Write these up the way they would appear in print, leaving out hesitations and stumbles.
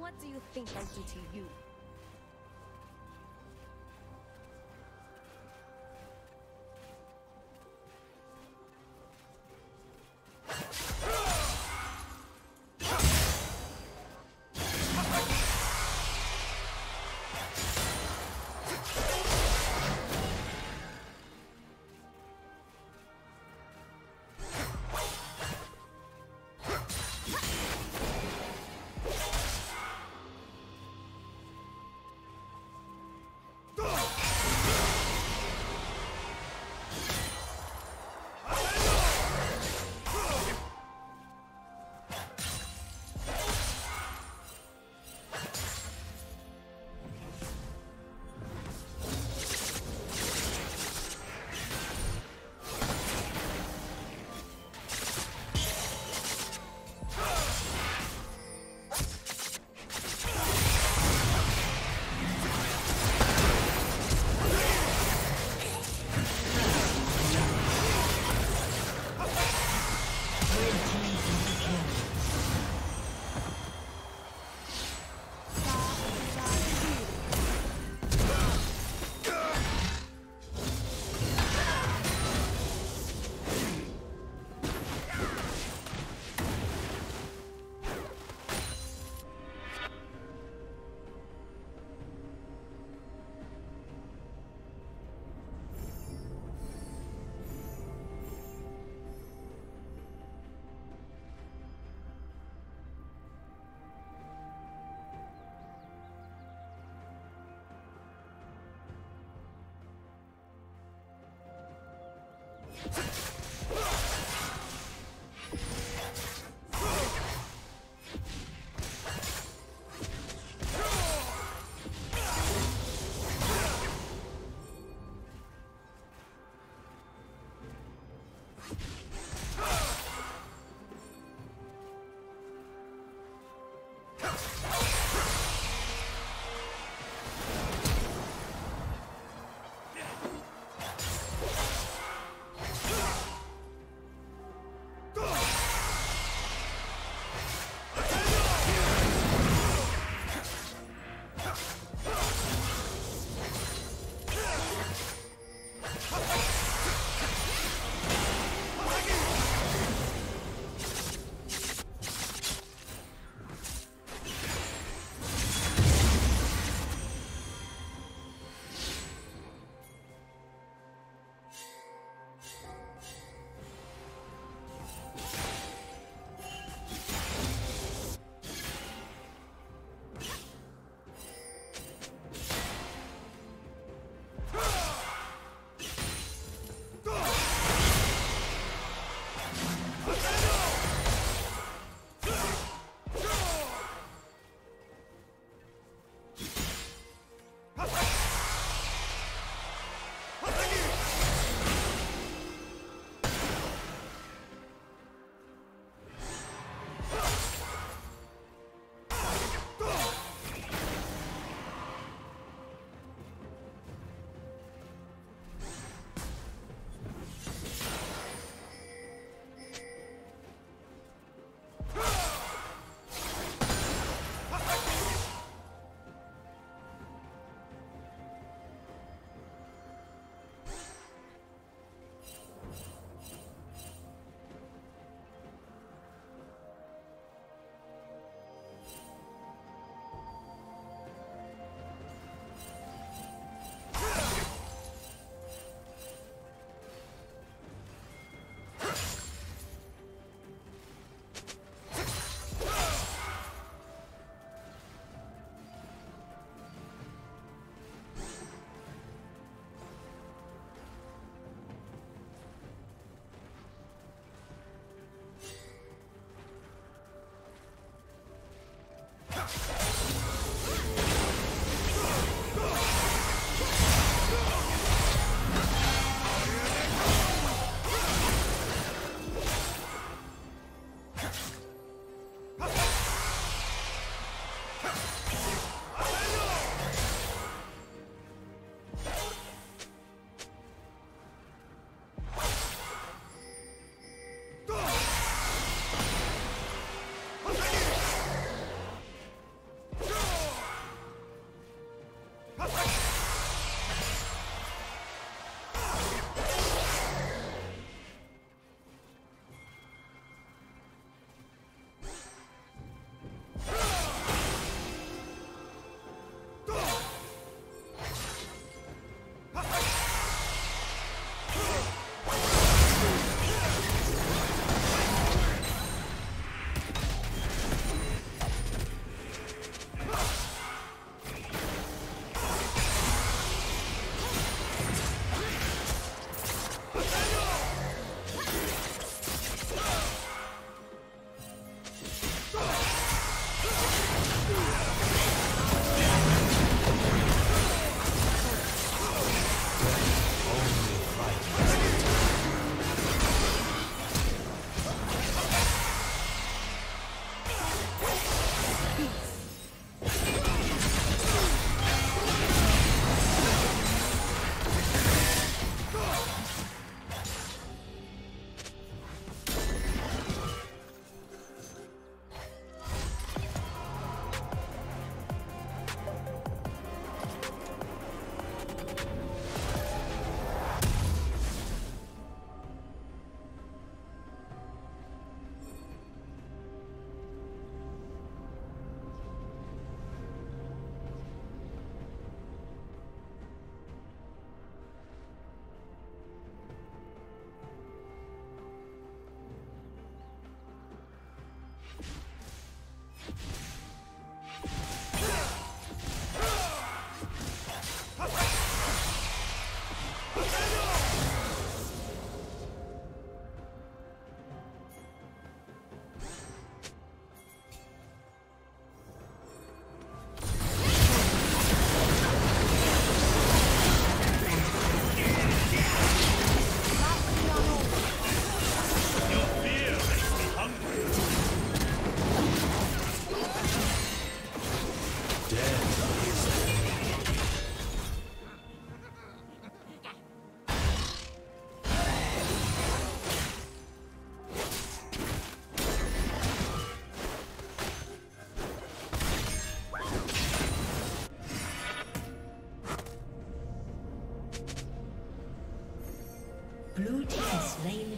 What do you think I did to you?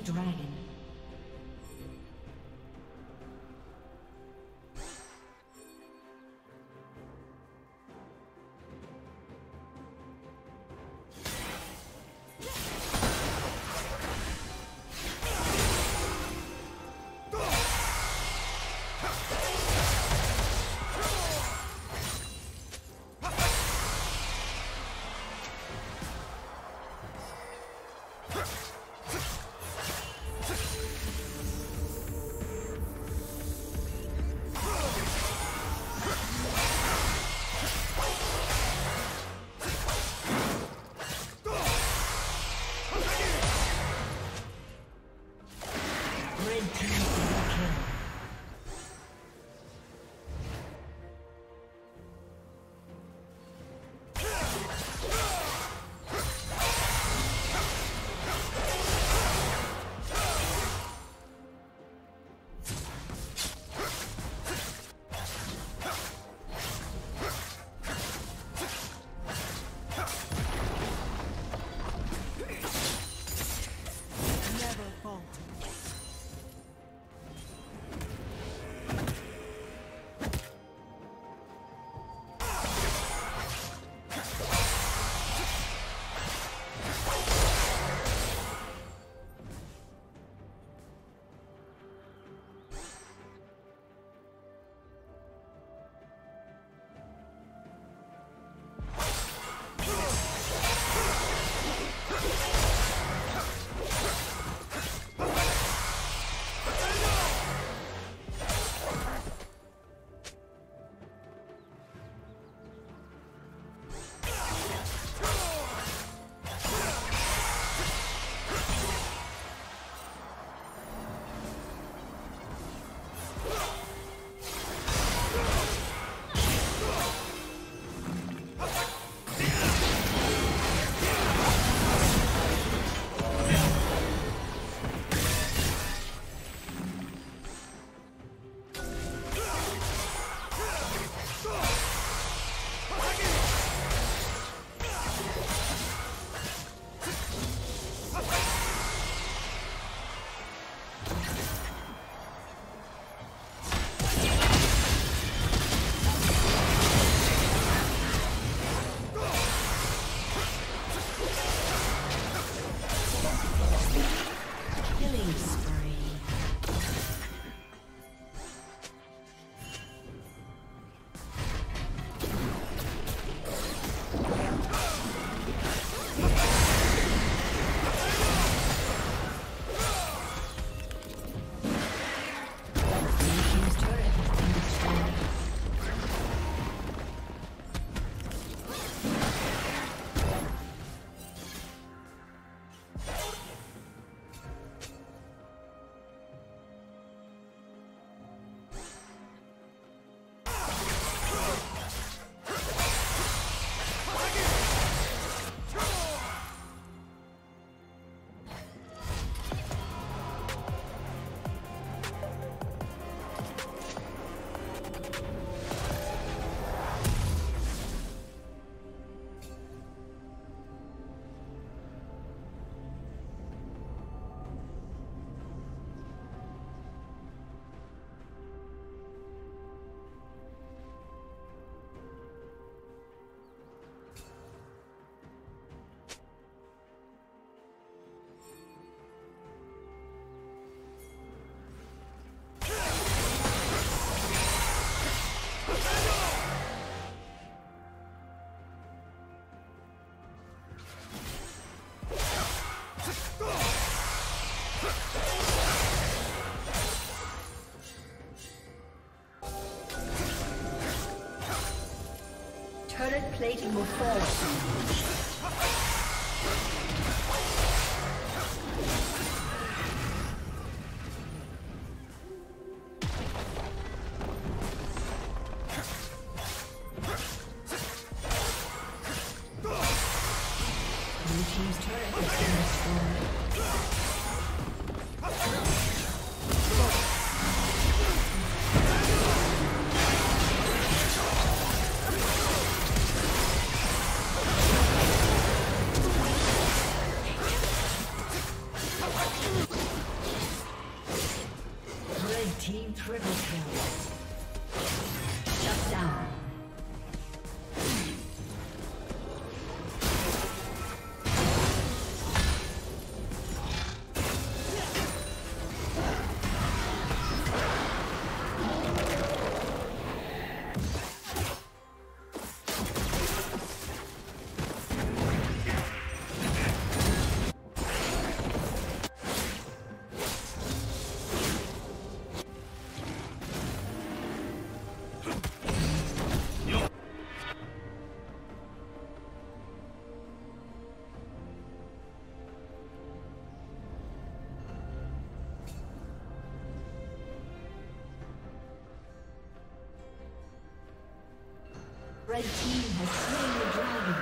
dragon. Current plating will fall. Red team has slain the dragon.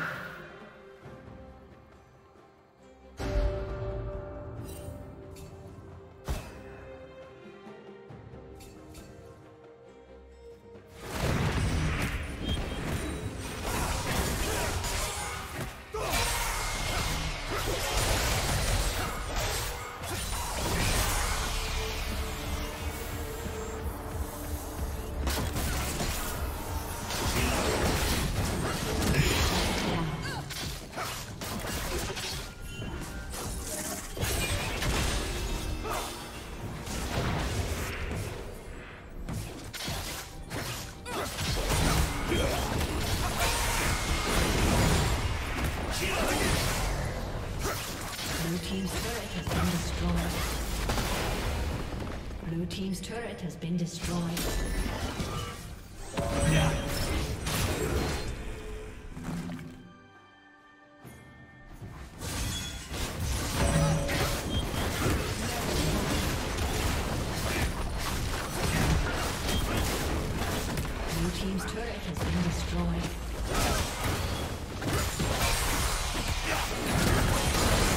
Blue team's turret has been destroyed. Yeah. Blue team's turret has been destroyed. Blue